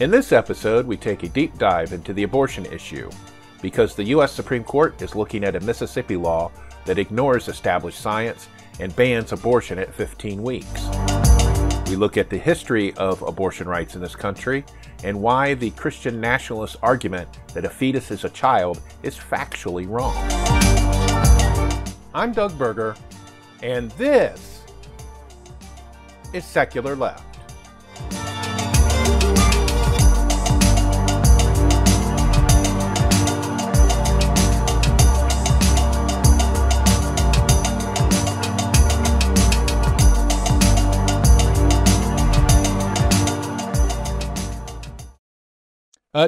In this episode, we take a deep dive into the abortion issue, because the U.S. Supreme Court is looking at a Mississippi law that ignores established science and bans abortion at 15 weeks. We look at the history of abortion rights in this country and why the Christian nationalist argument that a fetus is a child is factually wrong. I'm Doug Berger, and this is Secular Left.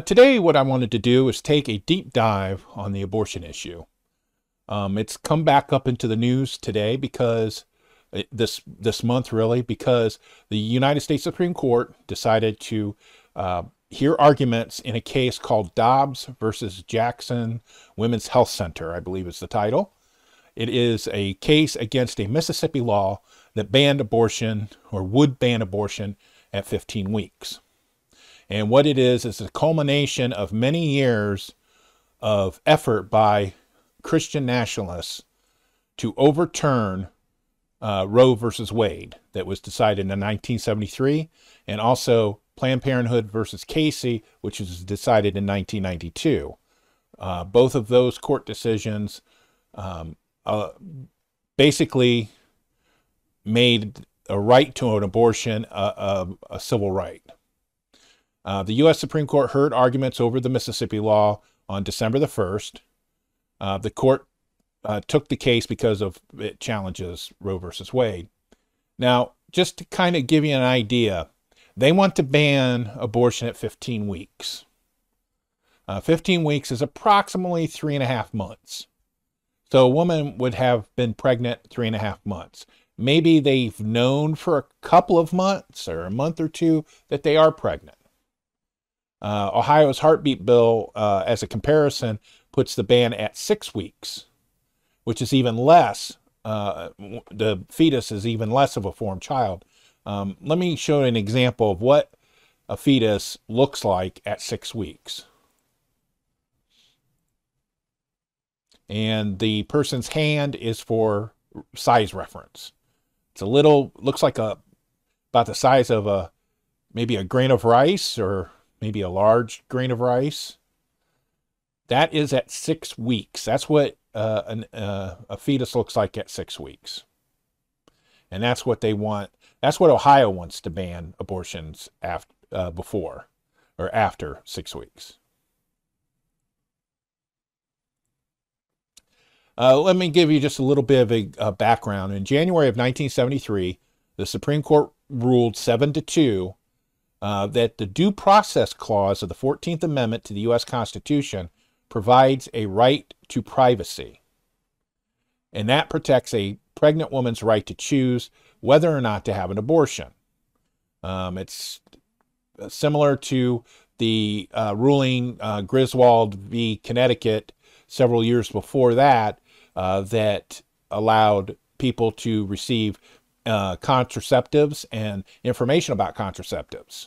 Today, what I wanted to do is take a deep dive on the abortion issue. It's come back up into the news today because this month, really, because the United States Supreme Court decided to hear arguments in a case called Dobbs versus Jackson Women's Health Center, I believe is the title. It is a case against a Mississippi law that banned abortion, or would ban abortion, at 15 weeks. And what it is a culmination of many years of effort by Christian nationalists to overturn Roe versus Wade that was decided in 1973, and also Planned Parenthood versus Casey, which was decided in 1992. Both of those court decisions basically made a right to an abortion a civil right. The U.S. Supreme Court heard arguments over the Mississippi law on December the 1st. The court took the case because of it challenges Roe versus Wade. Now, just to kind of give you an idea, they want to ban abortion at 15 weeks. 15 weeks is approximately 3.5 months. So a woman would have been pregnant 3.5 months. Maybe they've known for a couple of months or a month or two that they are pregnant. Ohio's heartbeat bill, as a comparison, puts the ban at 6 weeks, which is even less. The fetus is even less of a formed child. Let me show you an example of what a fetus looks like at 6 weeks. And the person's hand is for size reference. It's a little, looks like about the size of maybe a grain of rice, or maybe a large grain of rice. That is at 6 weeks. That's what a fetus looks like at 6 weeks. And that's what they want. That's what Ohio wants to ban abortions after, before or after 6 weeks. Let me give you just a little bit of a background. In January of 1973, the Supreme Court ruled 7-2 that the Due Process Clause of the 14th Amendment to the U.S. Constitution provides a right to privacy. And that protects a pregnant woman's right to choose whether or not to have an abortion. It's similar to the ruling Griswold v. Connecticut several years before that, that allowed people to receive contraceptives and information about contraceptives.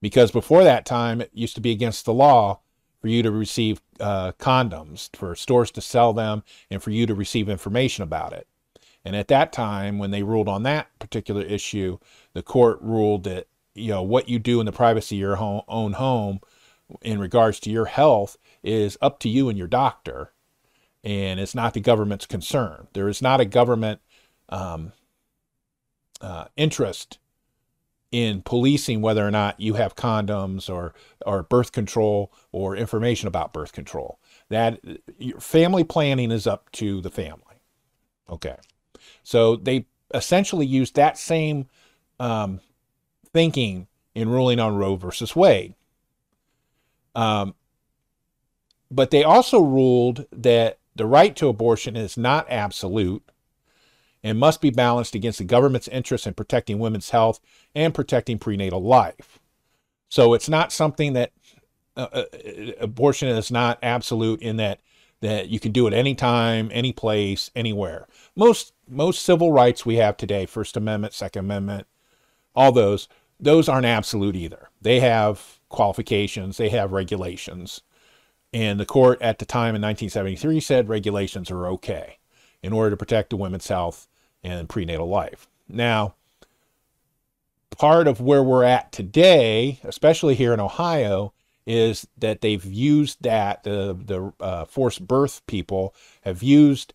Because before that time, it used to be against the law for you to receive condoms, for stores to sell them, and for you to receive information about it. And at that time, when they ruled on that particular issue, the court ruled that, you know, what you do in the privacy of your own home in regards to your health is up to you and your doctor, and it's not the government's concern. There is not a government interest in policing whether or not you have condoms or birth control or information about birth control. That your family planning is up to the family. Okay. So they essentially used that same thinking in ruling on Roe versus Wade. But they also ruled that the right to abortion is not absolute and must be balanced against the government's interest in protecting women's health and protecting prenatal life. So it's not something that abortion is not absolute in that you can do it anytime, any place, anywhere. Most civil rights we have today, First Amendment, Second Amendment, all those those aren't absolute either. They have qualifications, they have regulations. And the court at the time in 1973 said regulations are okay in order to protect the women's health and prenatal life. Now, part of where we're at today, especially here in Ohio, is that they've used that, the forced birth people have used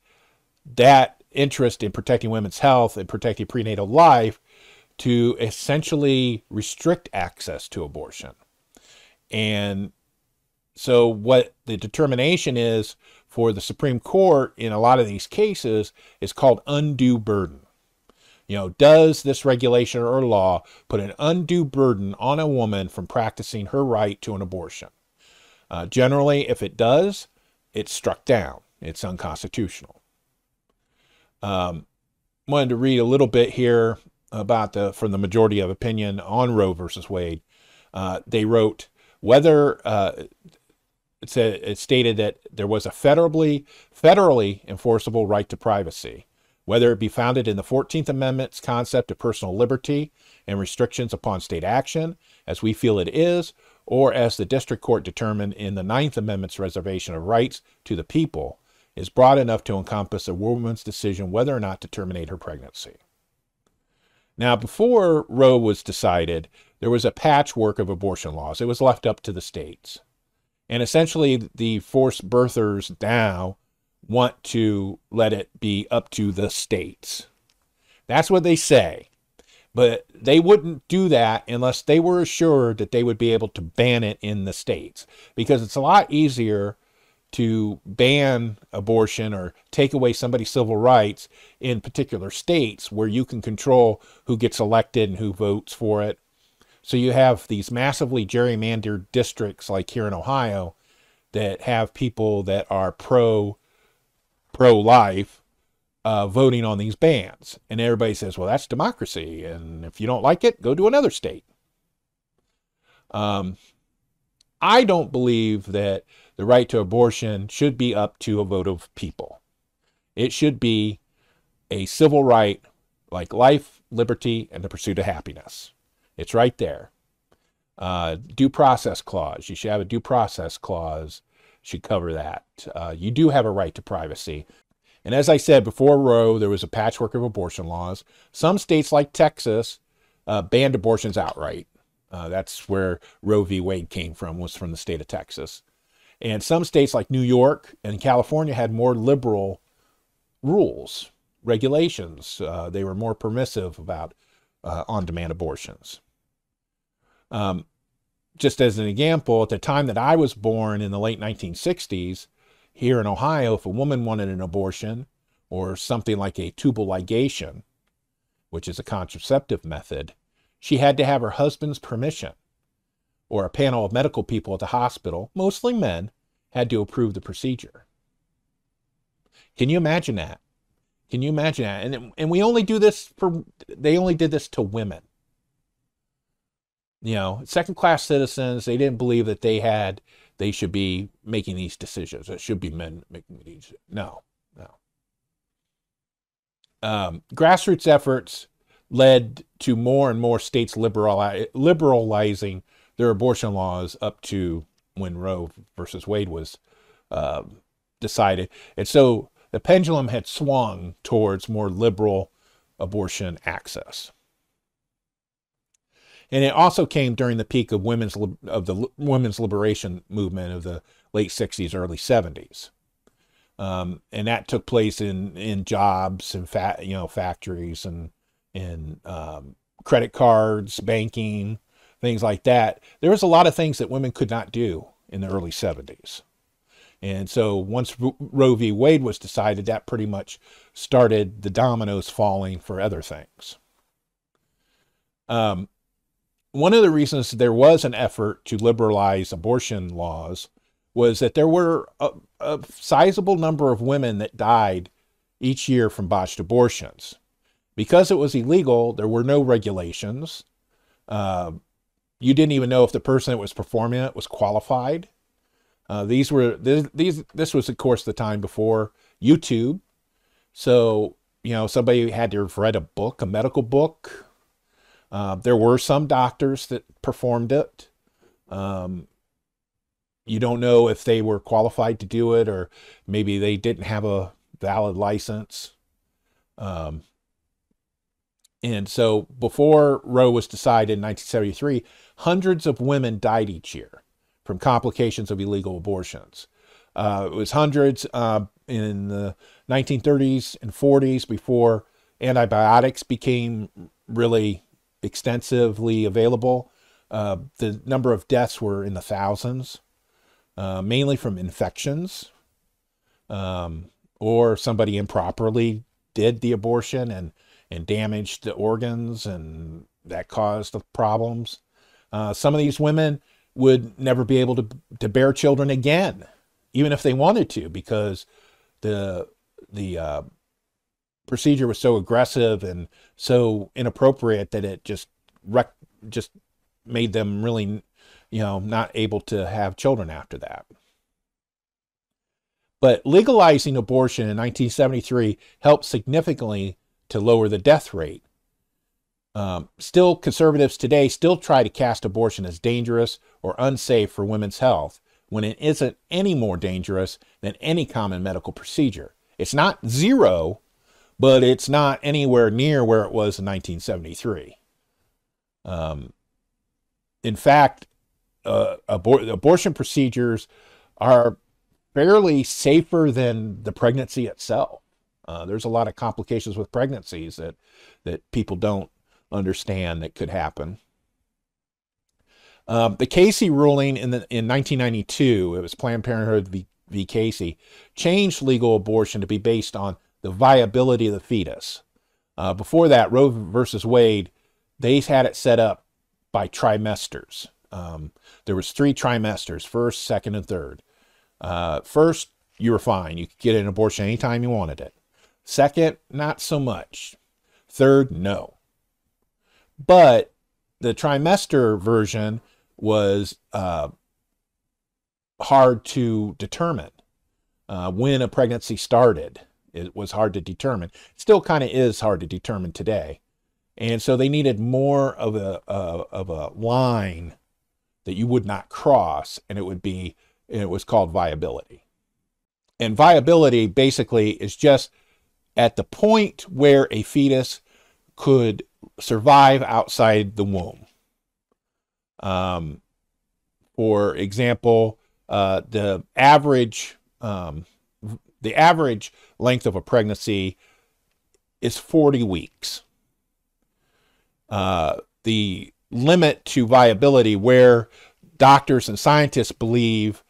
that interest in protecting women's health and protecting prenatal life to essentially restrict access to abortion. And so what the determination is for the Supreme Court in a lot of these cases is called undue burden. You know, does this regulation or law put an undue burden on a woman from practicing her right to an abortion? Generally, if it does, it's struck down. It's unconstitutional. Wanted to read a little bit here about from the majority of opinion on Roe versus Wade. They wrote, it stated that there was a federally enforceable right to privacy, whether it be founded in the 14th Amendment's concept of personal liberty and restrictions upon state action, as we feel it is, or as the district court determined in the 9th Amendment's reservation of rights to the people, is broad enough to encompass a woman's decision whether or not to terminate her pregnancy. Now, before Roe was decided, there was a patchwork of abortion laws. It was left up to the states. And essentially, the forced birthers now want to let it be up to the states. That's what they say. But they wouldn't do that unless they were assured that they would be able to ban it in the states. Because it's a lot easier to ban abortion or take away somebody's civil rights in particular states where you can control who gets elected and who votes for it. So you have these massively gerrymandered districts like here in Ohio that have people that are pro-life voting on these bans. And everybody says, well, that's democracy. And if you don't like it, go to another state. I don't believe that the right to abortion should be up to a vote of people. It should be a civil right like life, liberty, and the pursuit of happiness. It's right there. Due process clause. You should have a due process clause. Should cover that. You do have a right to privacy. And as I said, before Roe, there was a patchwork of abortion laws. Some states like Texas banned abortions outright. That's where Roe v. Wade came from, was from the state of Texas. And some states like New York and California had more liberal rules, regulations. They were more permissive about on-demand abortions. Just as an example, at the time that I was born in the late 1960s, here in Ohio, if a woman wanted an abortion or something like a tubal ligation, which is a contraceptive method, she had to have her husband's permission, or a panel of medical people at the hospital, mostly men, had to approve the procedure. Can you imagine that? Can you imagine that? And we only do this for, they only did this to women. You know, second-class citizens, they didn't believe that they should be making these decisions. It should be men making these. No, no. Grassroots efforts led to more and more states liberalizing their abortion laws up to when Roe versus Wade was decided. And so the pendulum had swung towards more liberal abortion access. And it also came during the peak of the women's liberation movement of the late 60s, early 70s. And that took place in jobs and factories and credit cards, banking, things like that. There was a lot of things that women could not do in the early 70s. And so once Roe v. Wade was decided, that pretty much started the dominoes falling for other things. One of the reasons there was an effort to liberalize abortion laws was that there were a sizable number of women that died each year from botched abortions. Because it was illegal, there were no regulations. You didn't even know if the person that was performing it was qualified. This was, of course, the time before YouTube. So, you know, somebody had to have read a book, a medical book. There were some doctors that performed it. You don't know if they were qualified to do it, or maybe they didn't have a valid license. And so before Roe was decided in 1973, hundreds of women died each year from complications of illegal abortions. It was hundreds in the 1930s and 40s before antibiotics became really extensively available. The number of deaths were in the thousands, mainly from infections, or somebody improperly did the abortion and damaged the organs, and that caused the problems. Some of these women would never be able to bear children again, even if they wanted to, because the procedure was so aggressive and so inappropriate that it just made them really, not able to have children after that. But legalizing abortion in 1973 helped significantly to lower the death rate. Still, conservatives today still try to cast abortion as dangerous or unsafe for women's health, when it isn't any more dangerous than any common medical procedure. It's not zero, but it's not anywhere near where it was in 1973. In fact, abortion procedures are fairly safer than the pregnancy itself. There's a lot of complications with pregnancies that people don't understand that could happen. The Casey ruling in 1992, it was Planned Parenthood v. Casey, changed legal abortion to be based on the viability of the fetus. Before that, Roe versus Wade, they had it set up by trimesters. There was 3 trimesters, first, second, and third. First, you were fine. You could get an abortion anytime you wanted it. Second, not so much. Third, no. But the trimester version was hard to determine when a pregnancy started. It was hard to determine. Still kind of is hard to determine today. And so they needed more of a line that you would not cross, and it was called viability. And viability basically is just at the point where a fetus could survive outside the womb. For example, the average length of a pregnancy is 40 weeks. The limit to viability, where doctors and scientists believe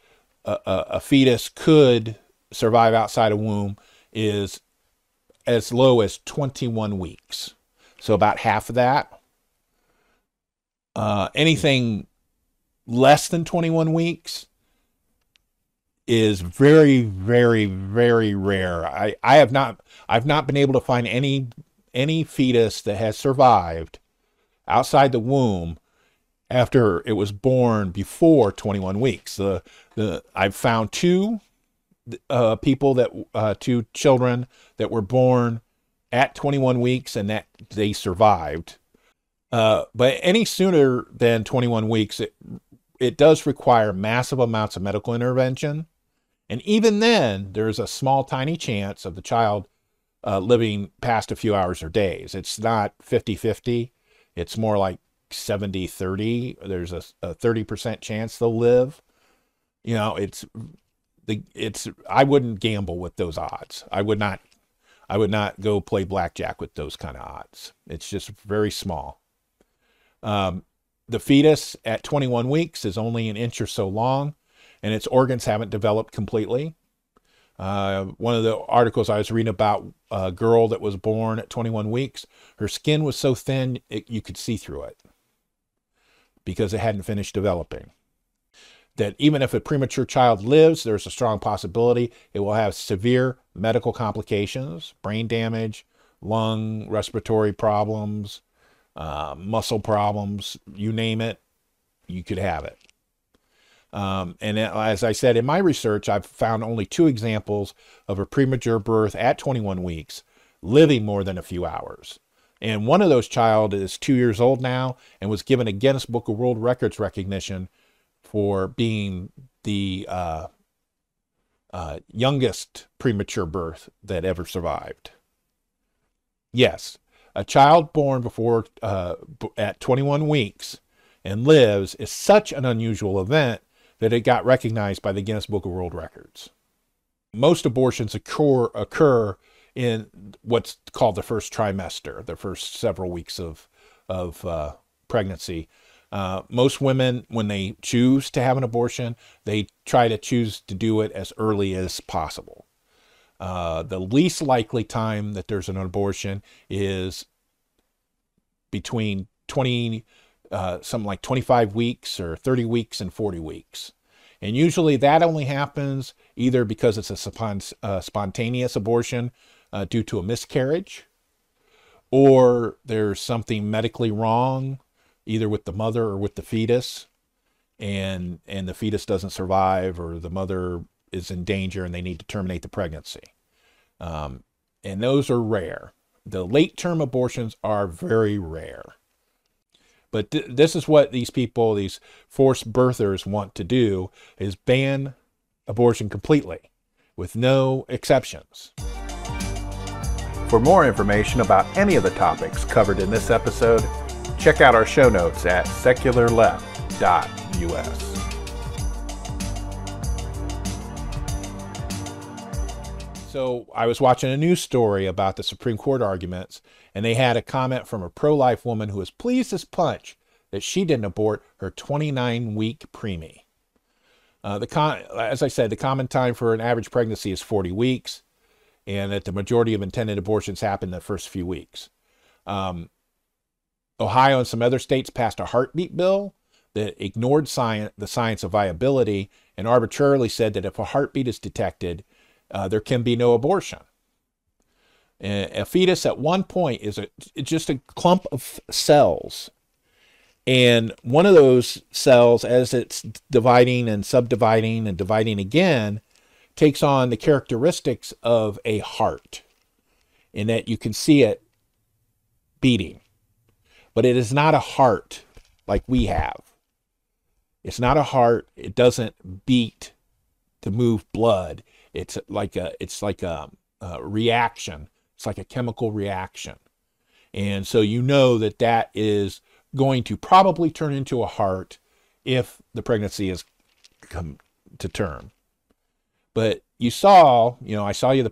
a fetus could survive outside a womb, is as low as 21 weeks. So about half of that. Anything less than 21 weeks is very, very, very rare. I've not been able to find any fetus that has survived outside the womb after it was born before 21 weeks. I've found 2 people that 2 children that were born at 21 weeks, and that they survived. But any sooner than 21 weeks, it does require massive amounts of medical intervention. And even then, there's a small, tiny chance of the child living past a few hours or days. It's not 50-50. It's more like 70-30. There's a 30% chance they'll live. I wouldn't gamble with those odds. I would not go play blackjack with those kind of odds. It's just very small. The fetus at 21 weeks is only an inch or so long, and its organs haven't developed completely. One of the articles I was reading about a girl that was born at 21 weeks, her skin was so thin you could see through it because it hadn't finished developing. That even if a premature child lives, there's a strong possibility it will have severe medical complications, brain damage, lung, respiratory problems, muscle problems, you name it, you could have it. And as I said, in my research, I've found only 2 examples of a premature birth at 21 weeks living more than a few hours. And one of those child is 2 years old now and was given a Guinness Book of World Records recognition for being the youngest premature birth that ever survived. Yes, a child born before at 21 weeks and lives is such an unusual event that it got recognized by the Guinness Book of World Records. Most abortions occur in what's called the first trimester, the first several weeks of pregnancy. Most women, when they choose to have an abortion, they try to choose to do it as early as possible. The least likely time that there's an abortion is between something like 25 weeks or 30 weeks and 40 weeks. And usually that only happens either because it's a spontaneous abortion due to a miscarriage, or there's something medically wrong, either with the mother or with the fetus, and the fetus doesn't survive, or the mother is in danger and they need to terminate the pregnancy. And those are rare. The late-term abortions are very rare. But this is what these people, these forced birthers, want to do, is ban abortion completely, with no exceptions. For more information about any of the topics covered in this episode, check out our show notes at secularleft.us. So I was watching a news story about the Supreme Court arguments, and they had a comment from a pro-life woman who was pleased as punch that she didn't abort her 29-week preemie. As I said, the common time for an average pregnancy is 40 weeks, and that the majority of intended abortions happen in the first few weeks. Ohio and some other states passed a heartbeat bill that ignored the science of viability and arbitrarily said that if a heartbeat is detected, there can be no abortion. A fetus at one point is just a clump of cells. And one of those cells, as it's dividing and subdividing and dividing again, takes on the characteristics of a heart, in that you can see it beating. But it is not a heart like we have. It's not a heart. It doesn't beat to move blood. It's like a reaction. It's like a chemical reaction. And so you know that that is going to probably turn into a heart if the pregnancy has come to term. But you saw, you know, I showed you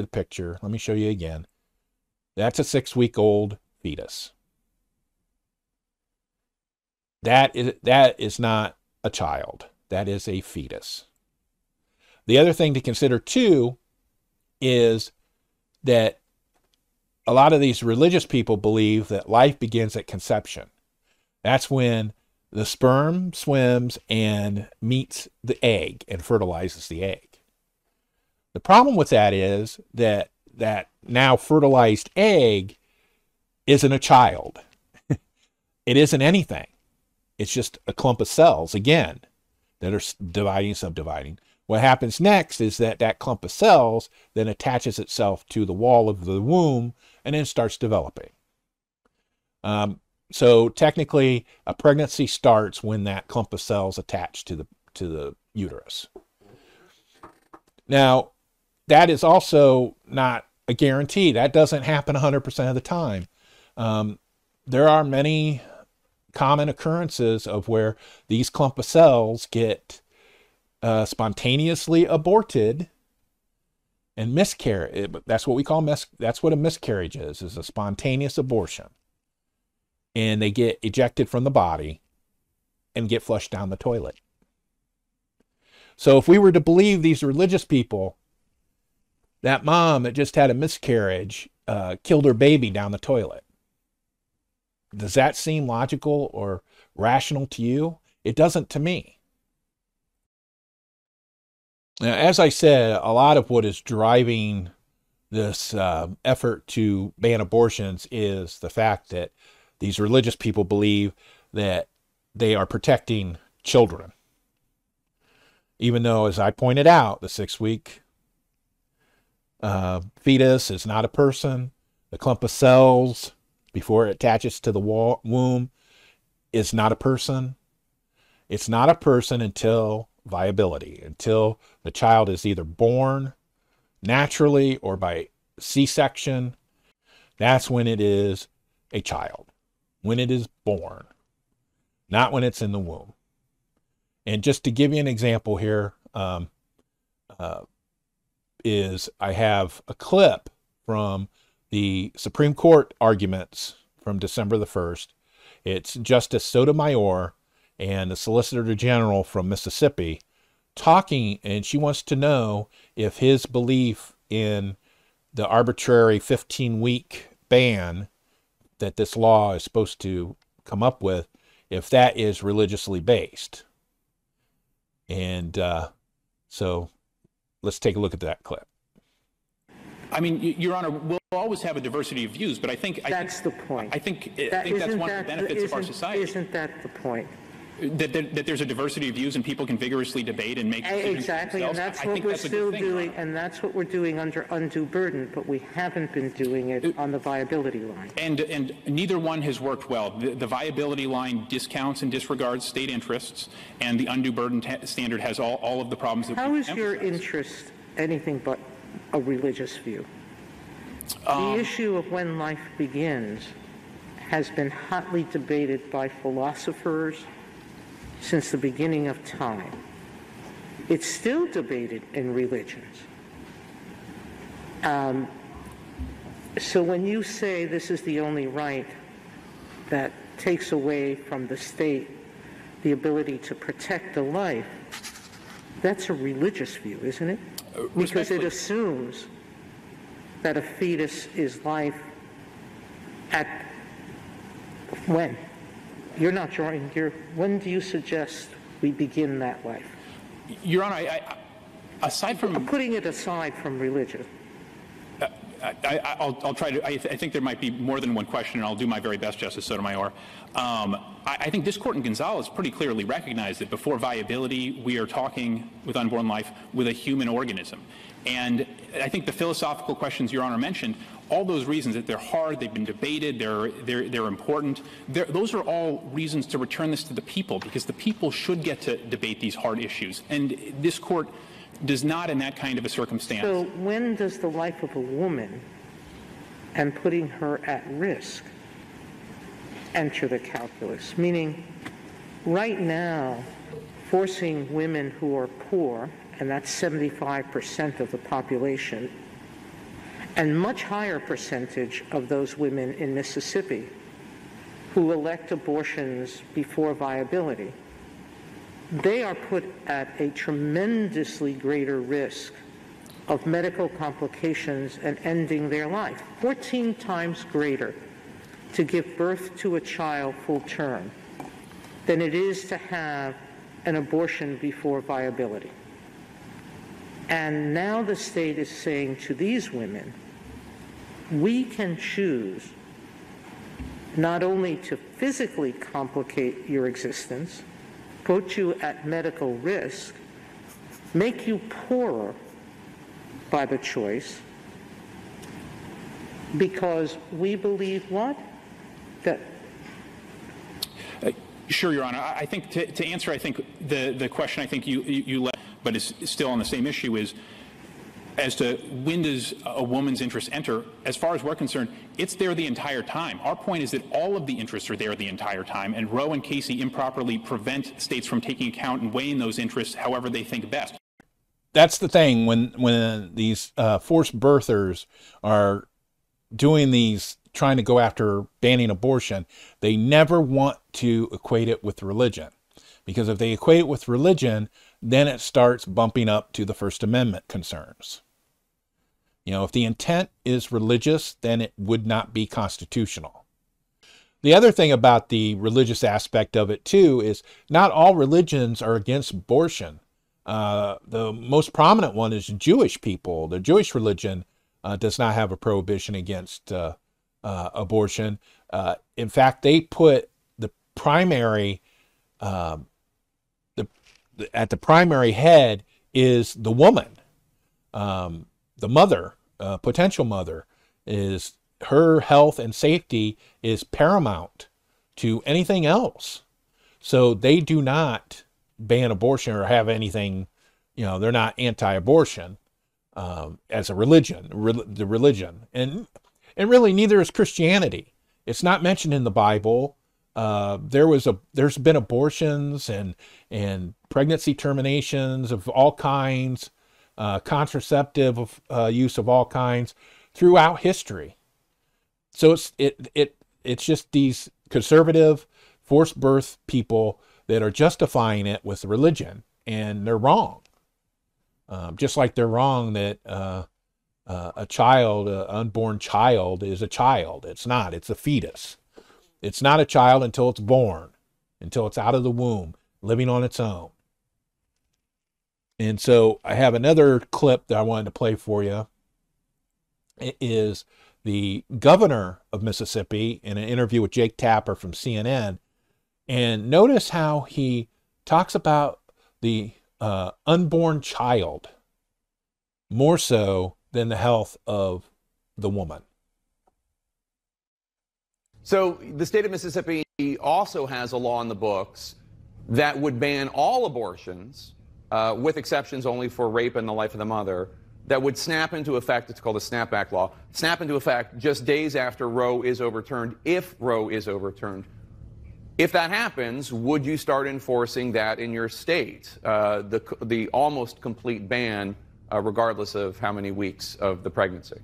the picture. Let me show you again. That's a 6-week-old fetus. That is not a child. That is a fetus. The other thing to consider, too, is that a lot of these religious people believe that life begins at conception. That's when the sperm swims and meets the egg and fertilizes the egg. The problem with that is that that now fertilized egg isn't a child. It isn't anything. It's just a clump of cells, again, that are dividing, subdividing. What happens next is that that clump of cells then attaches itself to the wall of the womb and then starts developing. So technically, a pregnancy starts when that clump of cells attach to the uterus. Now, that is also not a guarantee. That doesn't happen 100% of the time. There are many common occurrences of where these clump of cells get spontaneously aborted and miscarriage. That's what we call that's what a miscarriage is a spontaneous abortion. And they get ejected from the body and get flushed down the toilet. So if we were to believe these religious people, that mom that just had a miscarriage killed her baby down the toilet. Does that seem logical or rational to you? It doesn't to me. Now, as I said, a lot of what is driving this effort to ban abortions is the fact that these religious people believe that they are protecting children. Even though, as I pointed out, the 6-week fetus is not a person. The clump of cells before it attaches to the womb is not a person. It's not a person until viability, until the child is either born naturally or by C-section. That's when it is a child, when it is born, not when it's in the womb. And just to give you an example here, is I have a clip from the Supreme Court arguments from December the 1st. It's Justice Sotomayor and the Solicitor General from Mississippi talking, and she wants to know if his belief in the arbitrary 15-week ban that this law is supposed to come up with, if that is religiously based. And so let's take a look at that clip. I mean, Your Honor, we'll always have a diversity of views, but I think... That's the point. I think that's one of the benefits of our society. Isn't that the point? That there's a diversity of views and people can vigorously debate and make decisions exactly, and that's what we're still doing, and that's what we're doing under undue burden, but we haven't been doing it on the viability line. And neither one has worked well. The viability line discounts and disregards state interests, and the undue burden standard has all of the problems that How is your interest anything but a religious view? The issue of when life begins has been hotly debated by philosophers since the beginning of time. It's still debated in religions. So when you say this is the only right that takes away from the state the ability to protect the life, that's a religious view, isn't it? Because it assumes that a fetus is life at when? You're not drawing here. When do you suggest we begin that life? Your Honor, I'm putting it aside from religion. I'll try to. I think there might be more than one question, and I'll do my very best, Justice Sotomayor. I think this court in Gonzales pretty clearly recognized that before viability, we are talking with unborn life with a human organism. And I think the philosophical questions Your Honor mentioned, all those reasons that they're hard, they've been debated, they're important, those are all reasons to return this to the people, because the people should get to debate these hard issues. And this court does not in that kind of a circumstance. So when does the life of a woman and putting her at risk enter the calculus? Meaning, right now, forcing women who are poor, and that's 75% of the population, and much higher percentage of those women in Mississippi who elect abortions before viability, they are put at a tremendously greater risk of medical complications and ending their life, 14 times greater to give birth to a child full term than it is to have an abortion before viability. And now the state is saying to these women, we can choose not only to physically complicate your existence, put you at medical risk, make you poorer by the choice, because we believe what? That. Sure, Your Honor. I think to answer, I think the question I think you left, but it's still on the same issue, is as to when does a woman's interest enter. As far as we're concerned, it's there the entire time. Our point is that all of the interests are there the entire time, and Roe and Casey improperly prevent states from taking account and weighing those interests however they think best. That's the thing. When these forced birthers are doing these, trying to go after banning abortion, they never want to equate it with religion. Because if they equate it with religion, then it starts bumping up to the First Amendment concerns. You know, if the intent is religious, then it would not be constitutional. The other thing about the religious aspect of it, too, is not all religions are against abortion. The most prominent one is Jewish people. The Jewish religion does not have a prohibition against abortion. In fact, they put the primary... at the primary head is the woman. The mother, potential mother, is her health and safety is paramount to anything else. So they do not ban abortion or have anything, you know, they're not anti-abortion as a religion, and really neither is Christianity. It's not mentioned in the Bible. There's been abortions and pregnancy terminations of all kinds, contraceptive use of all kinds throughout history. So it's just these conservative forced birth people that are justifying it with religion, and they're wrong. Just like they're wrong that a child, an unborn child, is a child. It's not. It's a fetus. It's not a child until it's born, until it's out of the womb, living on its own. And so I have another clip that I wanted to play for you. It is the governor of Mississippi in an interview with Jake Tapper from CNN. And notice how he talks about the unborn child more so than the health of the woman. So the state of Mississippi also has a law in the books that would ban all abortions, with exceptions only for rape and the life of the mother, that would snap into effect. It's called a snapback law. Snap into effect just days after Roe is overturned, if Roe is overturned. If that happens, would you start enforcing that in your state, the almost complete ban, regardless of how many weeks of the pregnancy?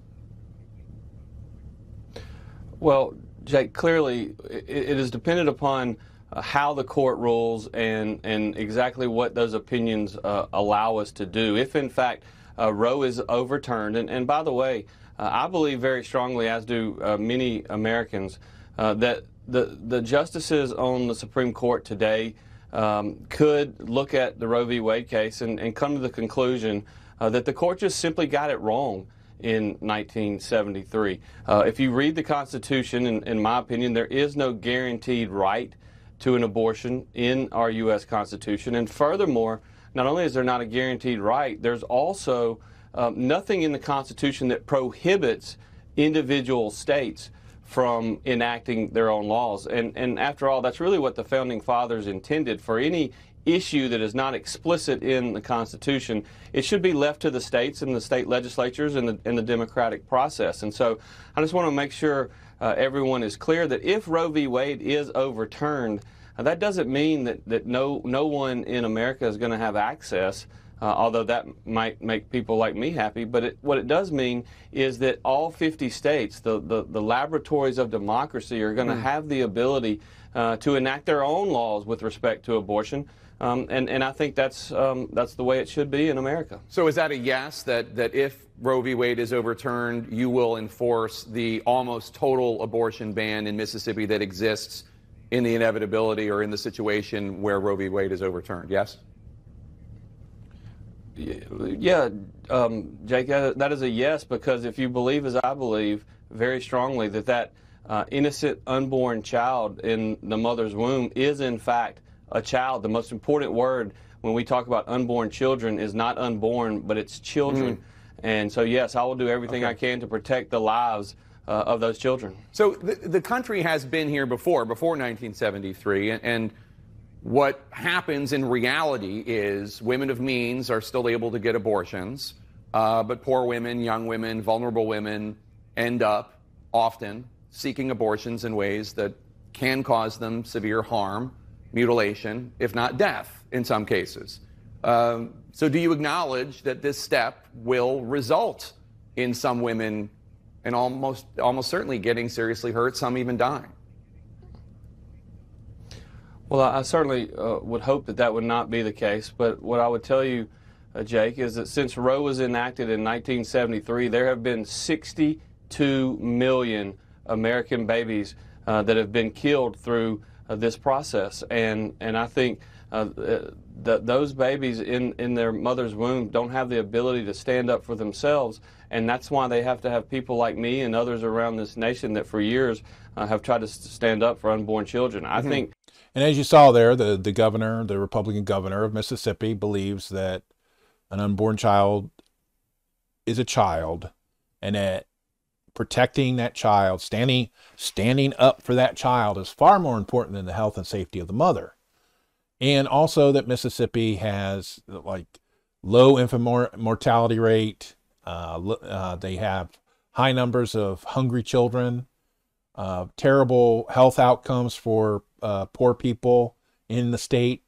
Well, Jake, clearly it is dependent upon how the court rules and exactly what those opinions allow us to do. If, in fact, Roe is overturned, and by the way, I believe very strongly, as do many Americans, that the justices on the Supreme Court today could look at the Roe v. Wade case and come to the conclusion that the court just simply got it wrong in 1973. If you read the Constitution, in my opinion, there is no guaranteed right to an abortion in our U.S. Constitution. And furthermore, not only is there not a guaranteed right, there's also nothing in the Constitution that prohibits individual states from enacting their own laws. And after all, that's really what the Founding Fathers intended. For any issue that is not explicit in the Constitution, it should be left to the states and the state legislatures and the democratic process. And so I just want to make sure everyone is clear that if Roe v. Wade is overturned, that doesn't mean that no one in America is going to have access, although that might make people like me happy. But what it does mean is that all 50 states, the laboratories of democracy, are going to have the ability to enact their own laws with respect to abortion. And I think that's the way it should be in America. So is that a yes, that if Roe v. Wade is overturned, you will enforce the almost total abortion ban in Mississippi that exists in the inevitability or in the situation where Roe v. Wade is overturned, yes? Yeah, Jake, that is a yes, because if you believe, as I believe, very strongly, that innocent unborn child in the mother's womb is, in fact, a child. The most important word when we talk about unborn children is not unborn, but it's children. And so, yes, I will do everything I can to protect the lives of those children. So the country has been here before 1973, and what happens in reality is women of means are still able to get abortions, but poor women, young women, vulnerable women end up often seeking abortions in ways that can cause them severe harm, mutilation, if not death in some cases. So do you acknowledge that this step will result in some women and almost certainly getting seriously hurt, some even dying? Well, I certainly would hope that would not be the case. But what I would tell you, Jake, is that since Roe was enacted in 1973, there have been 62 million American babies that have been killed through this process. And I think that those babies in their mother's womb don't have the ability to stand up for themselves, and that's why they have to have people like me and others around this nation that for years have tried to stand up for unborn children. I think, and as you saw there, the governor, the Republican governor of Mississippi, believes that an unborn child is a child, and that protecting that child, standing up for that child is far more important than the health and safety of the mother. And also that Mississippi has like low infant mortality rate. They have high numbers of hungry children, terrible health outcomes for poor people in the state.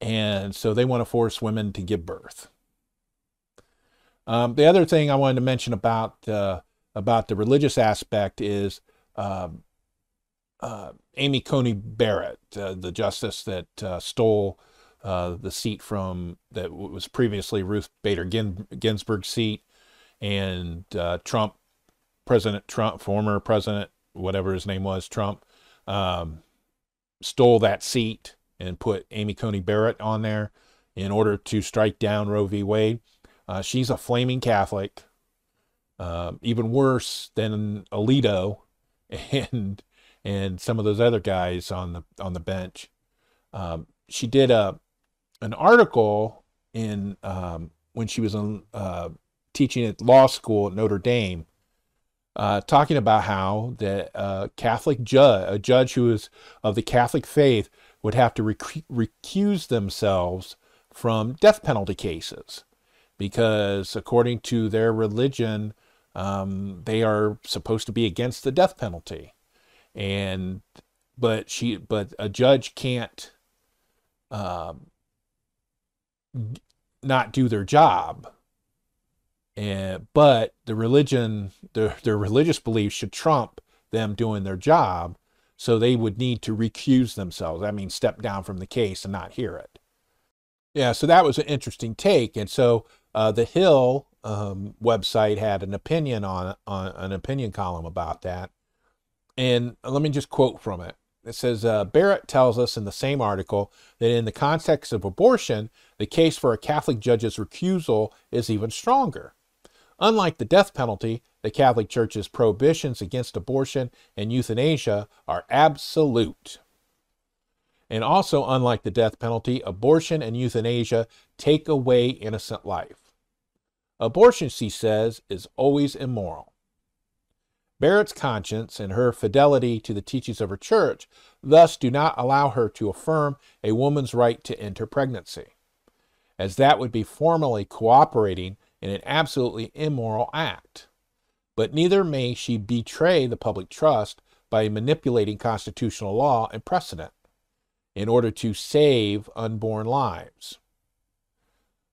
And so they want to force women to give birth. The other thing I wanted to mention about the religious aspect is Amy Coney Barrett, the justice that stole the seat that was previously Ruth Bader Ginsburg's seat, and former President Trump, stole that seat and put Amy Coney Barrett on there in order to strike down Roe v. Wade. She's a flaming Catholic, even worse than Alito and some of those other guys on the bench. She did an article in when she was teaching at law school at Notre Dame, talking about how that a judge who is of the Catholic faith would have to recuse themselves from death penalty cases because, according to their religion, they are supposed to be against the death penalty, but a judge can't not do their job. But the religion, their religious beliefs should trump them doing their job, so they would need to recuse themselves. That means step down from the case and not hear it. Yeah, so that was an interesting take. And so the Hill website had an opinion on an opinion column about that. And let me just quote from it. It says, Barrett tells us in the same article that in the context of abortion, the case for a Catholic judge's recusal is even stronger. Unlike the death penalty, the Catholic Church's prohibitions against abortion and euthanasia are absolute. And also, unlike the death penalty, abortion and euthanasia take away innocent life. Abortion, she says, is always immoral. Barrett's conscience and her fidelity to the teachings of her church thus do not allow her to affirm a woman's right to enter pregnancy, as that would be formally cooperating in an absolutely immoral act. But neither may she betray the public trust by manipulating constitutional law and precedent in order to save unborn lives.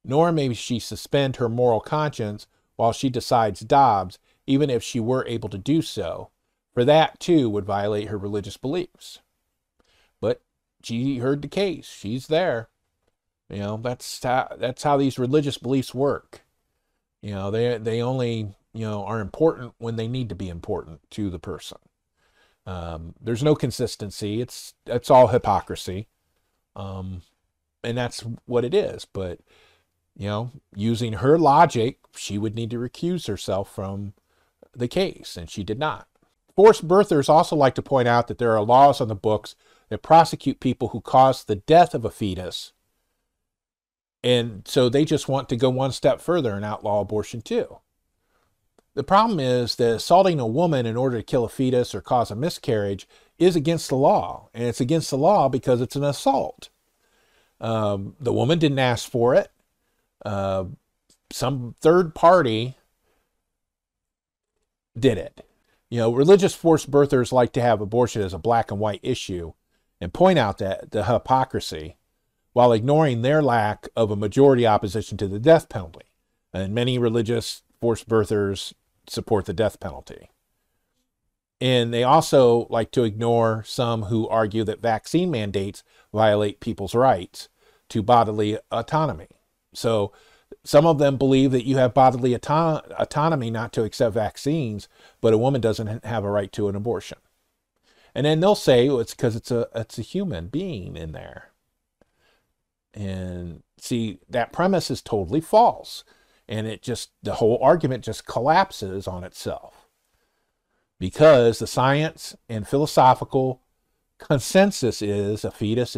Nor may she suspend her moral conscience while she decides Dobbs, even if she were able to do so, for that too would violate her religious beliefs. But she heard the case. She's there. You know, that's how these religious beliefs work. You know, they only, you know, are important when they need to be important to the person. There's no consistency. It's all hypocrisy. And that's what it is. But, you know, using her logic, she would need to recuse herself from the case, and she did not. Forced birthers also like to point out that there are laws on the books that prosecute people who cause the death of a fetus, and so they just want to go one step further and outlaw abortion too. The problem is that assaulting a woman in order to kill a fetus or cause a miscarriage is against the law, and it's against the law because it's an assault. The woman didn't ask for it. Some third party did it. You know, religious forced birthers like to have abortion as a black and white issue and point out that the hypocrisy while ignoring their lack of a majority opposition to the death penalty. And many religious forced birthers support the death penalty. And they also like to ignore some who argue that vaccine mandates violate people's rights to bodily autonomy. So some of them believe that you have bodily autonomy not to accept vaccines, but a woman doesn't have a right to an abortion. And then they'll say, well, it's because it's a human being in there. And see, that premise is totally false. And the whole argument just collapses on itself because the science and philosophical consensus is a fetus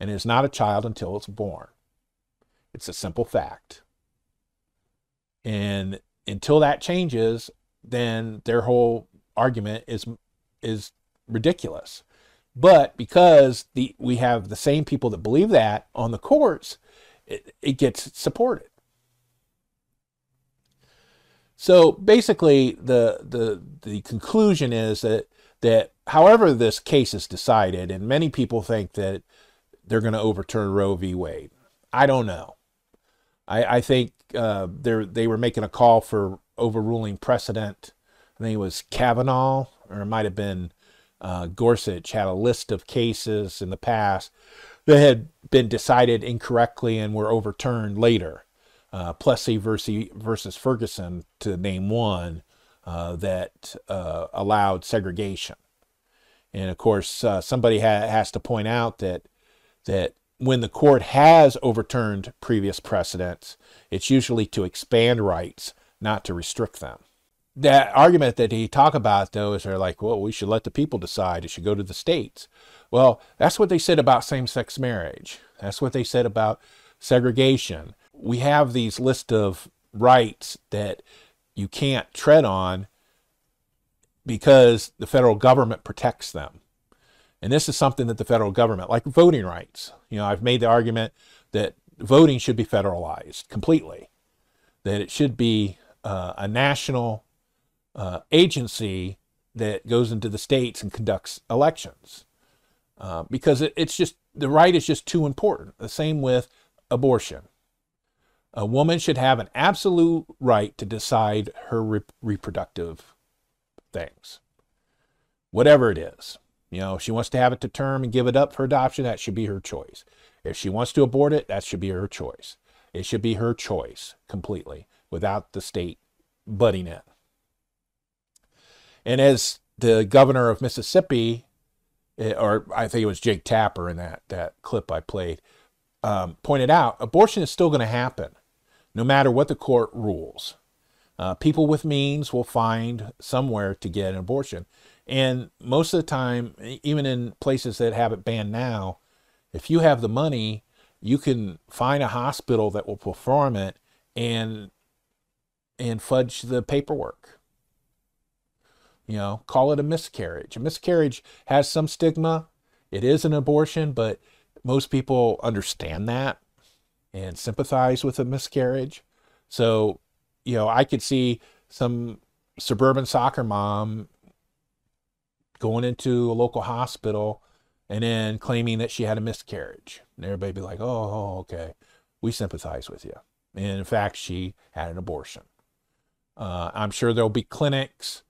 and is not a child until it's born. It's a simple fact. And until that changes, then their whole argument is ridiculous. But because we have the same people that believe that on the courts, it gets supported. So basically, the conclusion is that however this case is decided, and many people think that they're going to overturn Roe v. Wade. I don't know. I think they were making a call for overruling precedent. I think it was Kavanaugh, or it might have been Gorsuch, had a list of cases in the past that had been decided incorrectly and were overturned later. Plessy versus Ferguson, to name one, that allowed segregation. And of course, somebody has to point out that when the court has overturned previous precedents, it's usually to expand rights, not to restrict them. That argument that they talk about, though, is they're like, well, we should let the people decide. It should go to the states. Well, that's what they said about same-sex marriage. That's what they said about segregation. We have these list of rights that you can't tread on because the federal government protects them. And this is something that the federal government, like voting rights, you know, I've made the argument that voting should be federalized completely, that it should be a national agency that goes into the states and conducts elections, because it's just, the right is just too important. The same with abortion. A woman should have an absolute right to decide her reproductive things, whatever it is. You know, if she wants to have it to term and give it up for adoption, that should be her choice. If she wants to abort it, that should be her choice. It should be her choice completely without the state butting in. And as the governor of Mississippi, or I think it was Jake Tapper in that clip I played, pointed out, abortion is still going to happen no matter what the court rules. People with means will find somewhere to get an abortion. And most of the time, even in places that have it banned now, if you have the money, you can find a hospital that will perform it and fudge the paperwork. You know, call it a miscarriage. A miscarriage has some stigma. It is an abortion, but most people understand that and sympathize with a miscarriage. So, you know, I could see some suburban soccer mom going into a local hospital and then claiming that she had a miscarriage. And everybody be like, oh, okay, we sympathize with you. And in fact, she had an abortion. I'm sure there'll be clinics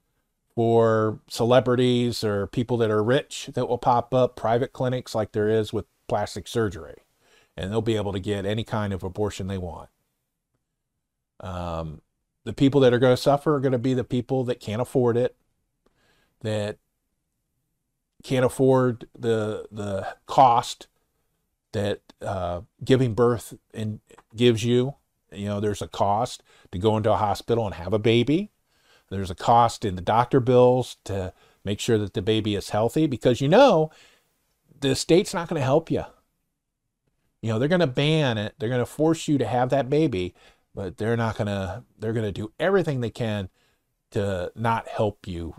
for celebrities or people that are rich that will pop up, private clinics like there is with plastic surgery. And they'll be able to get any kind of abortion they want. The people that are going to suffer are going to be the people that can't afford it, that can't afford the cost that giving birth gives you. You know, there's a cost to go into a hospital and have a baby. There's a cost in the doctor bills to make sure that the baby is healthy, because, you know, the state's not going to help you. You know, they're going to ban it. They're going to force you to have that baby, but they're not going to, they're going to do everything they can to not help you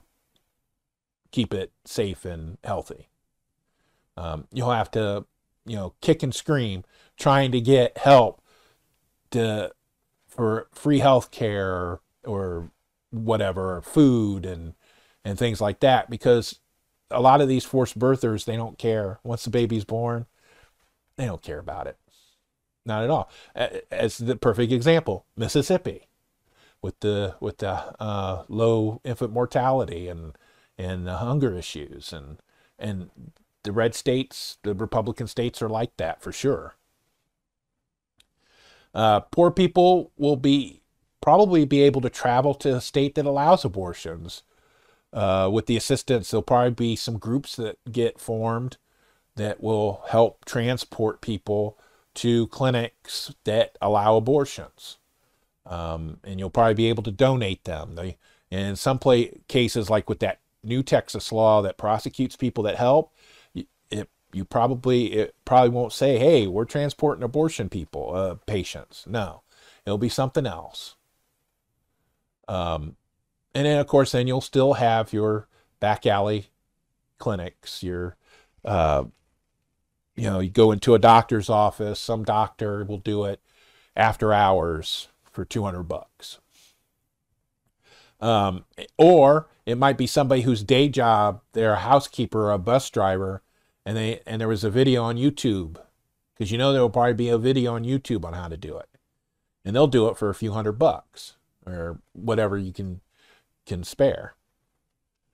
keep it safe and healthy. You'll have to, you know, kick and scream trying to get help for free health care or whatever, food and things like that, because a lot of these forced birthers, they don't care. Once the baby's born, they don't care about it. Not at all. As the perfect example, Mississippi, with the low infant mortality and the hunger issues, and the red states, the Republican states, are like that for sure. Poor people will probably be able to travel to a state that allows abortions. With the assistance, there'll probably be some groups that get formed that will help transport people to clinics that allow abortions. And you'll probably be able to donate them. In some cases, like with that new Texas law that prosecutes people that help, it probably won't say, hey, we're transporting abortion patients. No, it'll be something else. And then, of course, then you'll still have your back alley clinics, your, you know, you go into a doctor's office, some doctor will do it after hours for $200. Or it might be somebody whose day job, they're a housekeeper or a bus driver, and there was a video on YouTube, because you know there will probably be a video on YouTube on how to do it, and they'll do it for a few $100 or whatever you can spare.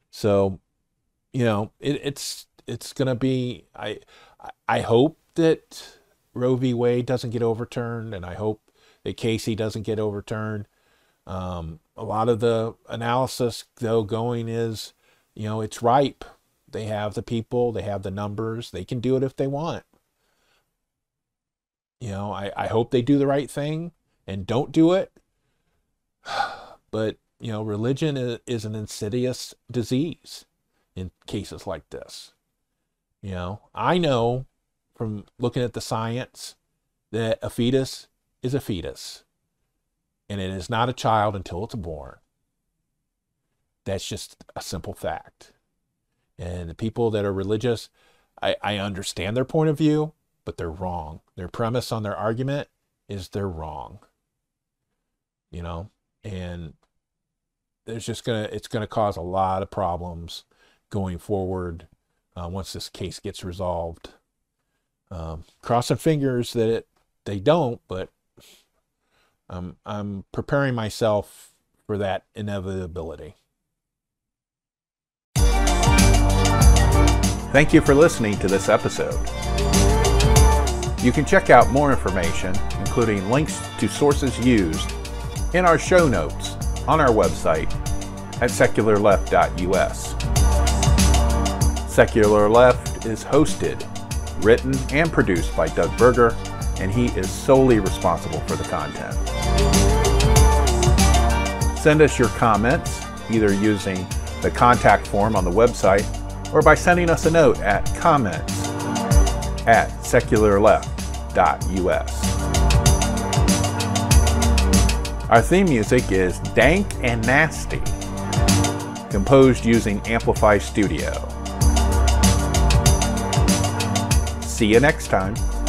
So, you know, it's gonna be. I hope that Roe v. Wade doesn't get overturned, and I hope that Casey doesn't get overturned. A lot of the analysis, though, going is, you know, it's ripe. They have the people, they have the numbers, they can do it if they want. You know, I hope they do the right thing and don't do it. But, you know, religion is an insidious disease in cases like this. You know, I know from looking at the science that a fetus is a fetus. And it is not a child until it's born. That's just a simple fact. And the people that are religious, I understand their point of view, but they're wrong. Their premise on their argument is they're wrong. You know, and there's just it's gonna cause a lot of problems going forward once this case gets resolved. Crossing fingers that they don't, but I'm preparing myself for that inevitability. Thank you for listening to this episode. You can check out more information, including links to sources used, in our show notes on our website at secularleft.us. Secular Left is hosted, written, and produced by Doug Berger, and he is solely responsible for the content. Send us your comments, either using the contact form on the website or by sending us a note at comments@secularleft.us. Our theme music is Dank and Nasty, composed using Amplify Studio. See you next time.